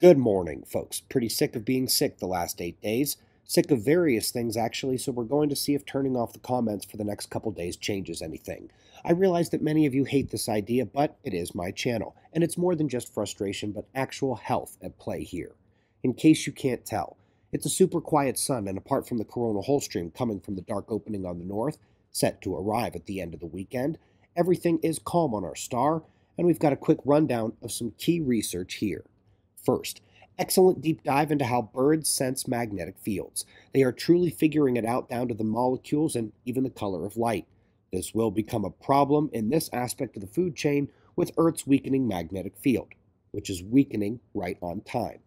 Good morning, folks. Pretty sick of being sick the last 8 days. Sick of various things, actually, so we're going to see if turning off the comments for the next couple days changes anything. I realize that many of you hate this idea, but it is my channel, and it's more than just frustration, but actual health at play here. In case you can't tell, it's a super quiet sun, and apart from the coronal hole stream coming from the dark opening on the north, set to arrive at the end of the weekend, everything is calm on our star, and we've got a quick rundown of some key research here. First, excellent deep dive into how birds sense magnetic fields. They are truly figuring it out down to the molecules and even the color of light. This will become a problem in this aspect of the food chain with Earth's weakening magnetic field, which is weakening right on time.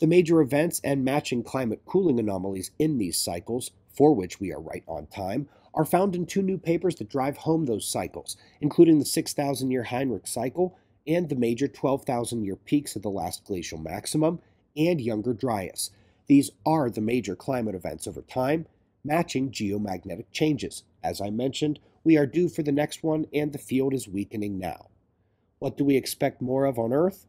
The major events and matching climate cooling anomalies in these cycles, for which we are right on time, are found in two new papers that drive home those cycles, including the 6,000-year Heinrich cycle and the major 12,000-year peaks of the last glacial maximum, and Younger Dryas. These are the major climate events over time, matching geomagnetic changes. As I mentioned, we are due for the next one, and the field is weakening now. What do we expect more of on Earth?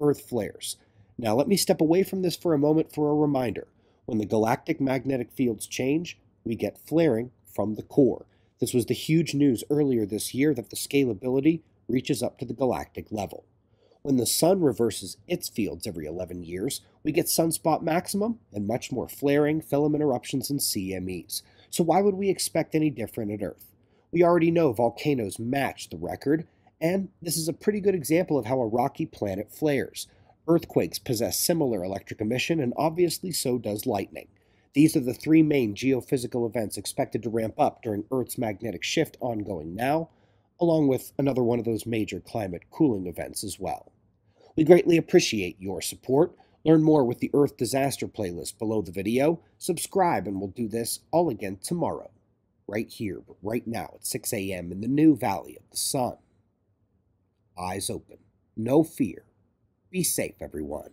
Earth flares. Now let me step away from this for a moment for a reminder. When the galactic magnetic fields change, we get flaring from the core. This was the huge news earlier this year that the scalability reaches up to the galactic level. When the sun reverses its fields every 11 years, we get sunspot maximum and much more flaring, filament eruptions, and CMEs. So why would we expect any different at Earth? We already know volcanoes match the record, and this is a pretty good example of how a rocky planet flares. Earthquakes possess similar electric emission, and obviously so does lightning. These are the three main geophysical events expected to ramp up during Earth's magnetic shift ongoing now, along with another one of those major climate cooling events as well. We greatly appreciate your support. Learn more with the Earth Disaster playlist below the video. Subscribe, and we'll do this all again tomorrow, right here, but right now at 6 a.m. in the new Valley of the Sun. Eyes open. No fear. Be safe, everyone.